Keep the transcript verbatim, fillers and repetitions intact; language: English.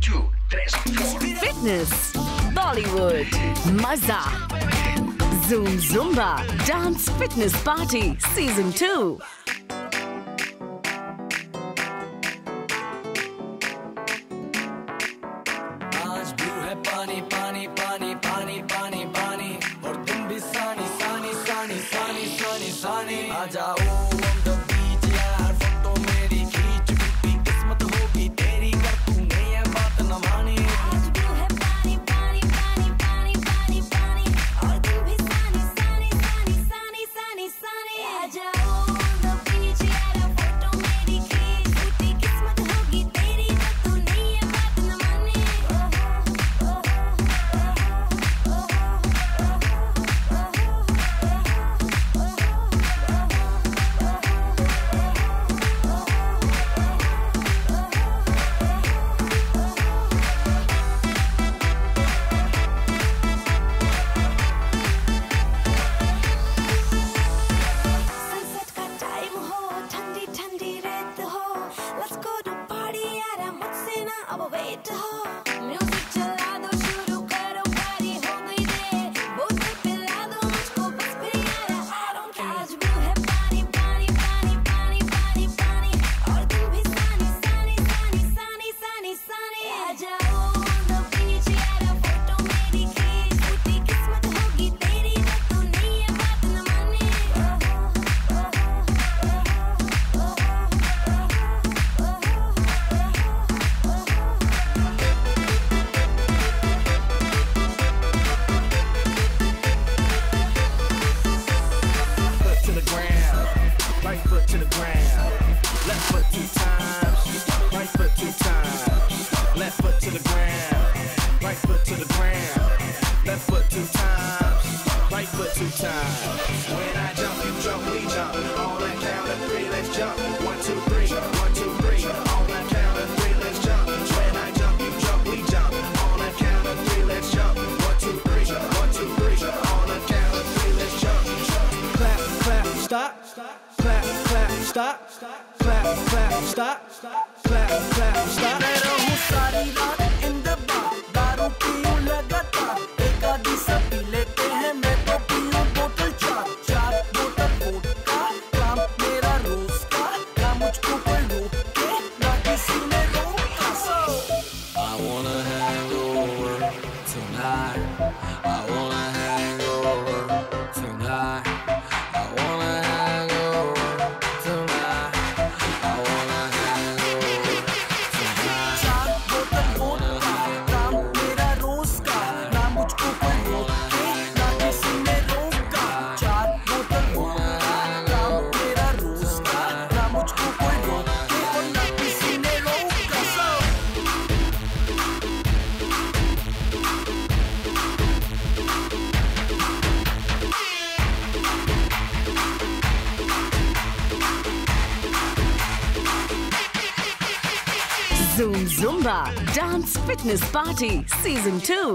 two, three, four. Fitness, Bollywood, Maza. Zoom Zumba Dance Fitness Party Season two. Stop, stop, clap, clap, stop, stop, clap, clap, stop. मैं रहूँ सारी रात in the bar, दारू पीऊँ लगातार, एक आधी सब पी लेते हैं, मैं तो पीऊँ बोतल चार, चार बोतल वोडका, काम मेरा रोज का, ना मुझको कोई रोके, ना किसी ने रोका. I wanna hang over tonight, I wanna hang over tonight, I wanna hang over. Zoom Zumba Dance Fitness Party Season two.